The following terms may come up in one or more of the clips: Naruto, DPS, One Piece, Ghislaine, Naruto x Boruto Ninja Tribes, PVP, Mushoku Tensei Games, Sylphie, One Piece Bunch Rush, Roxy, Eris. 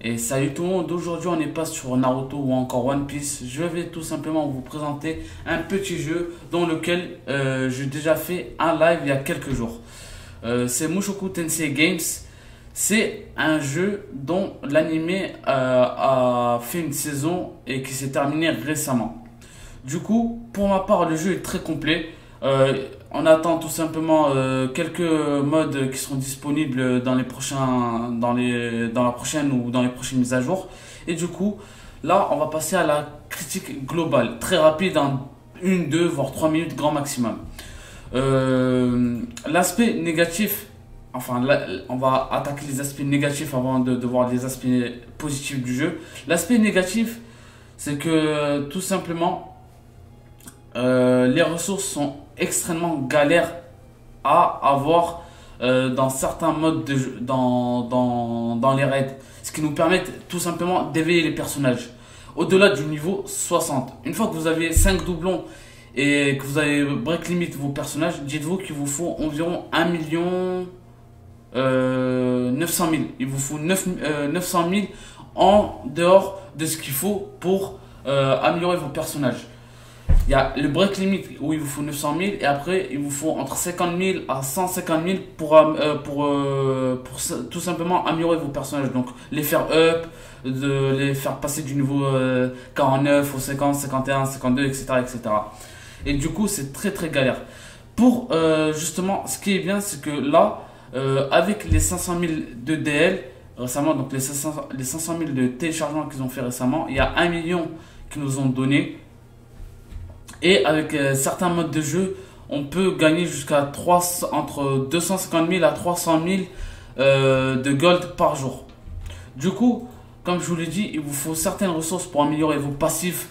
Et salut tout le monde, aujourd'hui on n'est pas sur Naruto ou encore One Piece. Je vais tout simplement vous présenter un petit jeu dans lequel j'ai déjà fait un live il y a quelques jours. C'est Mushoku Tensei Games. C'est un jeu dont l'anime a fait une saison et qui s'est terminée récemment. Du coup, pour ma part, le jeu est très complet. On attend tout simplement quelques modes qui seront disponibles dans les prochains, dans la prochaine ou dans les prochaines mises à jour. Et du coup, là, on va passer à la critique globale, très rapide, en 1, 2, voire 3 minutes grand maximum. L'aspect négatif, enfin, là, on va attaquer les aspects négatifs avant de voir les aspects positifs du jeu. L'aspect négatif, c'est que tout simplement, les ressources sont extrêmement galères à avoir dans certains modes de jeu, dans les raids, ce qui nous permet tout simplement d'éveiller les personnages au-delà du niveau 60. Une fois que vous avez 5 doublons et que vous avez break limit vos personnages, dites-vous qu'il vous faut environ 1 900 000. Il vous faut 900 000 en dehors de ce qu'il faut pour améliorer vos personnages. Il y a le break limit où il vous faut 900 000 et après il vous faut entre 50 000 à 150 000 pour tout simplement améliorer vos personnages. Donc les faire up, les faire passer du niveau 49 au 50, 51, 52, etc. etc. Et du coup c'est très galère. Pour justement, ce qui est bien, c'est que là, avec les 500 000 de DL récemment, donc les 500 000 de téléchargement qu'ils ont fait récemment, il y a 1 million qu'ils nous ont donné. Et avec certains modes de jeu, on peut gagner jusqu'à entre 250 000 à 300 000 de gold par jour. Du coup, comme je vous l'ai dit, il vous faut certaines ressources pour améliorer vos passifs,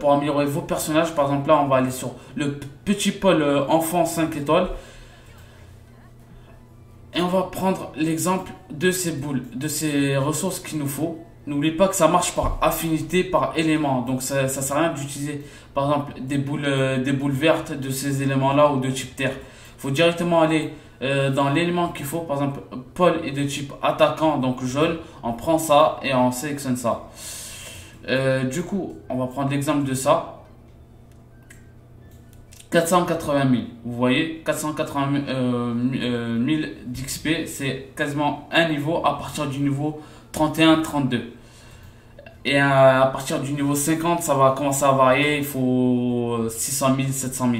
pour améliorer vos personnages. Par exemple, là, on va aller sur le petit pôle enfant 5 étoiles. Et on va prendre l'exemple de ces boules, de ces ressources qu'il nous faut. N'oubliez pas que ça marche par affinité, par élément. Donc ça sert à rien d'utiliser par exemple des boules vertes de ces éléments-là ou de type terre. Il faut directement aller dans l'élément qu'il faut. Par exemple, Paul est de type attaquant, donc jaune. On prend ça et on sélectionne ça. Du coup, on va prendre l'exemple de ça. 480 000. Vous voyez, 480 000 d'XP, c'est quasiment un niveau à partir du niveau 31, 32. Et à partir du niveau 50, ça va commencer à varier. Il faut 600 000, 700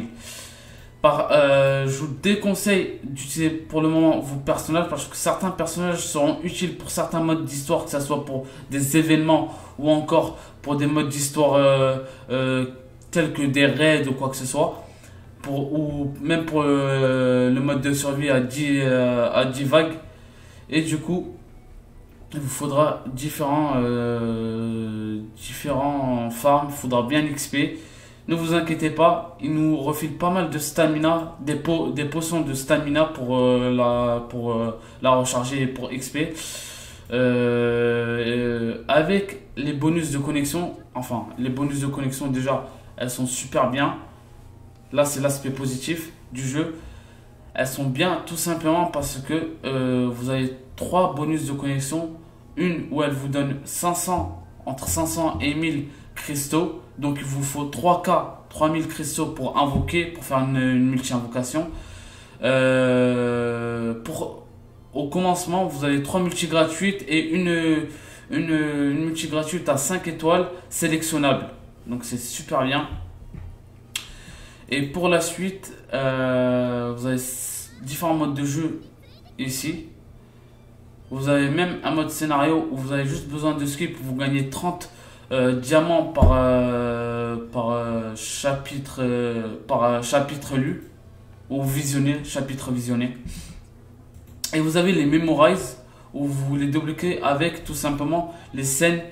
000. Je vous déconseille d'utiliser pour le moment vos personnages, parce que certains personnages seront utiles pour certains modes d'histoire, que ce soit pour des événements ou encore pour des modes d'histoire tels que des raids ou quoi que ce soit. Ou même pour le mode de survie à 10 vagues. Et du coup, il vous faudra différents farms, il faudra bien XP. Ne vous inquiétez pas, il nous refile pas mal de stamina, des potions de stamina pour la recharger et pour XP. Avec les bonus de connexion, enfin les bonus de connexion déjà, elles sont super bien. Là c'est l'aspect positif du jeu. Elles sont bien tout simplement parce que vous avez 3 bonus de connexion. Une où elle vous donne 500, entre 500 et 1000 cristaux. Donc il vous faut 3000 cristaux pour invoquer, pour faire une multi-invocation. Au commencement, vous avez 3 multi gratuites et une multi gratuite à 5 étoiles sélectionnable. Donc c'est super bien. Et pour la suite, vous avez différents modes de jeu ici. Vous avez même un mode scénario où vous avez juste besoin de skills pour vous gagner 30 diamants par chapitre lu ou visionné, chapitre visionné. Et vous avez les memorize où vous les débloquez avec tout simplement les scènes.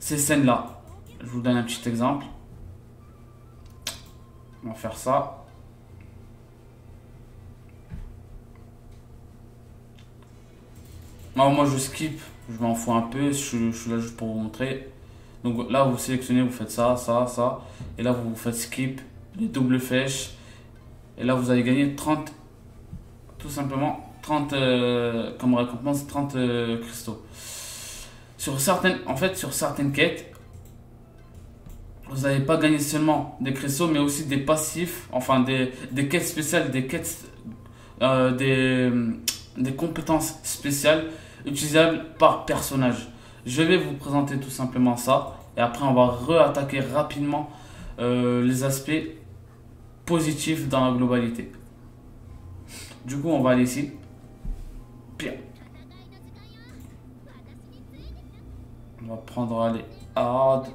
Ces scènes-là. Je vous donne un petit exemple. On va faire ça. Alors moi je skip, je m'en fous un peu, je suis là juste pour vous montrer. Donc là vous sélectionnez, vous faites ça, ça, ça. Et là vous faites skip, les doubles flèches. Et là vous allez gagner 30, tout simplement 30 comme récompense 30 cristaux. Sur certaines quêtes, vous n'avez pas gagné seulement des cristaux, mais aussi des passifs, enfin des quêtes spéciales, des quêtes des compétences spéciales utilisables par personnage. Je vais vous présenter tout simplement ça et après on va réattaquer rapidement les aspects positifs dans la globalité. Du coup on va aller ici. Bien. On va prendre aller hard.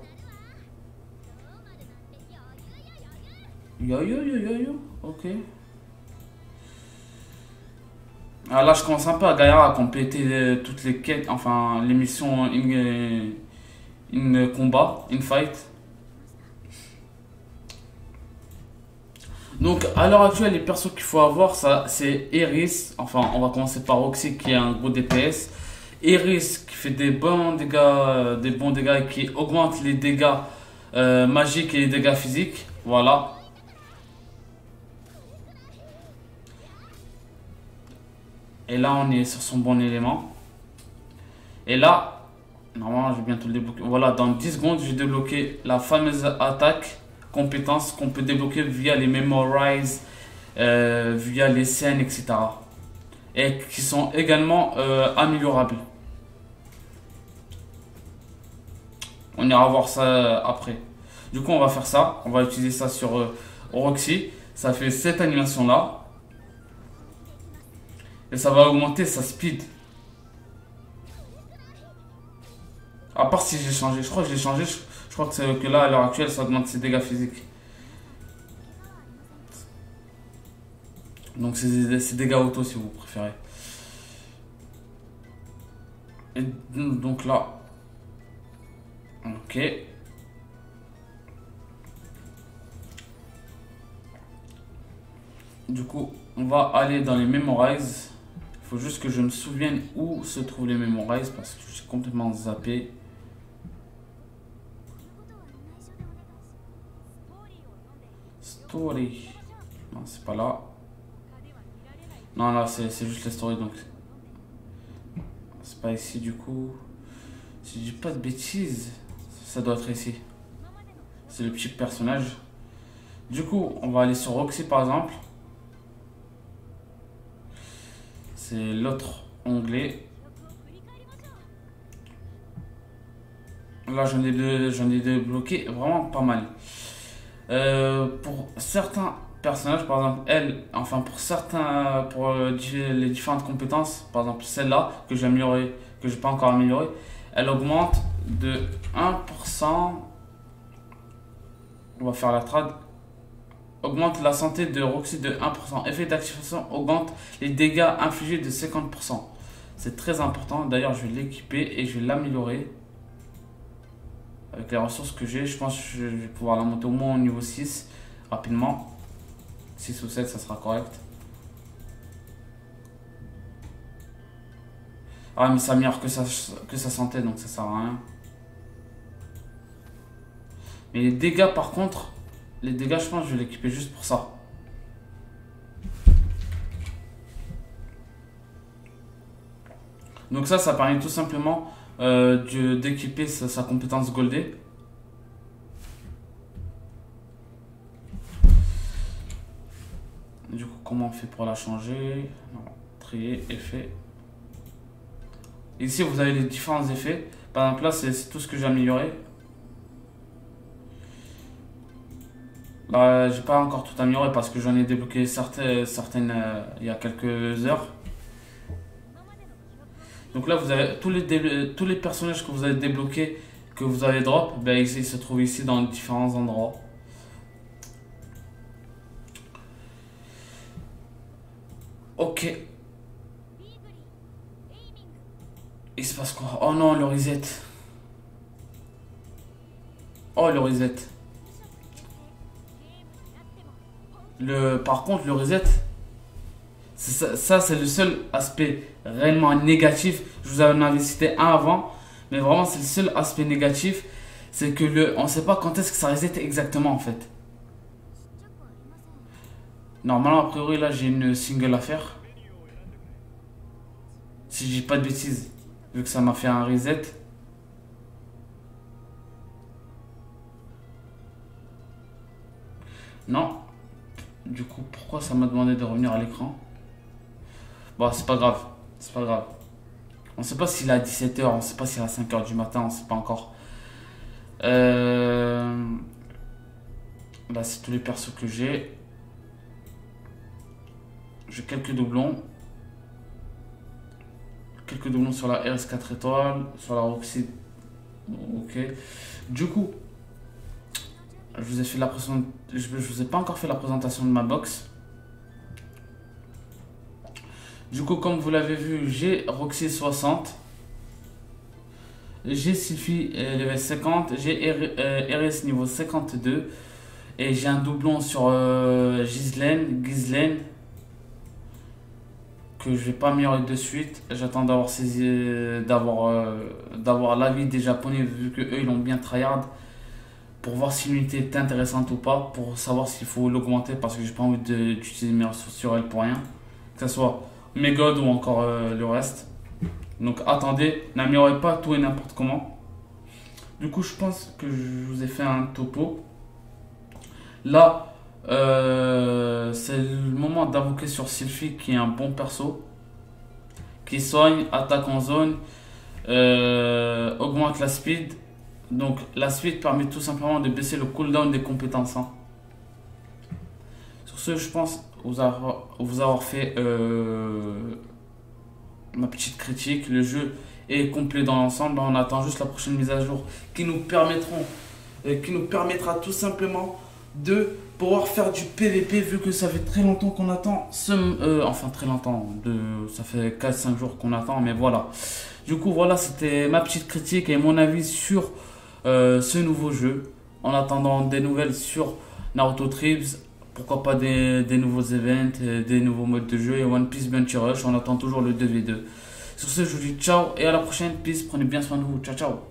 Yo. Ok. Alors là je commence un peu à galérer à compléter toutes les quêtes, enfin les missions in fight. Donc à l'heure actuelle les persos qu'il faut avoir, ça c'est Eris, enfin on va commencer par Roxy qui est un gros DPS. Eris qui fait des bons dégâts et qui augmente les dégâts magiques et les dégâts physiques, voilà. Et là, on est sur son bon élément. Et là, normalement, j'ai bientôt le débloquer. Voilà, dans 10 secondes, j'ai débloqué la fameuse attaque, compétence qu'on peut débloquer via les Memorize, via les scènes, etc. Et qui sont également améliorables. On ira voir ça après. Du coup, on va faire ça. On va utiliser ça sur Roxy. Ça fait cette animation-là. Et ça va augmenter sa speed. À part si j'ai changé. Je crois que j'ai changé. Je crois que là, à l'heure actuelle, ça augmente ses dégâts physiques. Donc, c'est dégâts auto si vous préférez. Et donc là. Ok. Du coup, on va aller dans les Memorize. Faut juste que je me souvienne où se trouvent les Memorize parce que j'ai complètement zappé. Story. Non, c'est pas là. Non, là, c'est juste les stories donc. C'est pas ici du coup. Si je dis pas de bêtises, ça doit être ici. C'est le petit personnage. Du coup, on va aller sur Roxy par exemple. C'est l'autre onglet. Là, j'en ai débloqué vraiment pas mal. Pour certains personnages, par exemple, elle, enfin pour les différentes compétences, par exemple celle-là que j'ai améliorée, que j'ai pas encore améliorée, elle augmente de 1%. On va faire la trad. Augmente la santé de Roxy de 1%. Effet d'activation augmente les dégâts infligés de 50%. C'est très important. D'ailleurs, je vais l'équiper et je vais l'améliorer. Avec les ressources que j'ai, je pense que je vais pouvoir la monter au moins au niveau 6. Rapidement. 6 ou 7, ça sera correct. Ah, mais ça améliore que sa santé, donc ça sert à rien. Mais les dégâts, par contre... Les dégâts, je pense que je vais l'équiper juste pour ça. Donc ça permet tout simplement d'équiper sa compétence goldée. Du coup, comment on fait pour la changer? Non. Trier, effet. Ici, vous avez les différents effets. Par exemple, là, c'est tout ce que j'ai amélioré. Là, j'ai pas encore tout amélioré parce que j'en ai débloqué certaines il y a quelques heures. Donc là, vous avez tous les personnages que vous avez débloqués, que vous avez drop, ben, ils se trouvent ici dans différents endroits. Ok. Il se passe quoi? Oh non, le reset. Oh, le reset. Par contre, le reset, ça c'est le seul aspect réellement négatif. Je vous en avais cité un avant, mais vraiment c'est le seul aspect négatif, c'est que on ne sait pas quand est-ce que ça reset exactement en fait. Normalement, a priori là j'ai une single à faire. Si je dis pas de bêtises, vu que ça m'a fait un reset. Non. Du coup, pourquoi ça m'a demandé de revenir à l'écran? Bon, c'est pas grave. C'est pas grave. On sait pas s'il est à 17h, on sait pas s'il est à 5h du matin, on sait pas encore. Là, c'est tous les persos que j'ai. J'ai quelques doublons. Quelques doublons sur la Eris 4 étoiles, sur la Roxy. Ok. Du coup, je vous ai fait la présentation. Je vous ai pas encore fait la présentation de ma box. Du coup, comme vous l'avez vu, j'ai Roxy 60. J'ai Sylphie level 50. J'ai Eris niveau 52. Et j'ai un doublon sur Ghislaine. Que je vais pas améliorer de suite. J'attends d'avoir l'avis des japonais, vu que eux ils l'ont bien tryhard, pour voir si l'unité est intéressante ou pas, pour savoir s'il faut l'augmenter, parce que j'ai pas envie d'utiliser mes ressources sur elle pour rien, que ce soit mes gods ou encore le reste. Donc attendez, n'améliorez pas tout et n'importe comment. Du coup, je pense que je vous ai fait un topo. Là, c'est le moment d'invoquer sur Sylphie, qui est un bon perso, qui soigne, attaque en zone, augmente la speed. Donc la suite permet tout simplement de baisser le cooldown des compétences. Sur ce, je pense vous avoir fait ma petite critique. Le jeu est complet dans l'ensemble. On attend juste la prochaine mise à jour qui nous permettra tout simplement de pouvoir faire du PVP, vu que ça fait très longtemps qu'on attend enfin très longtemps, ça fait 4-5 jours qu'on attend, mais voilà. Du coup, voilà, c'était ma petite critique et mon avis sur ce nouveau jeu. En attendant des nouvelles sur Naruto Tribes, pourquoi pas des nouveaux events, des nouveaux modes de jeu, et One Piece Bunch Rush. On attend toujours le 2v2. Sur ce, je vous dis ciao et à la prochaine. Peace, prenez bien soin de vous. Ciao, ciao.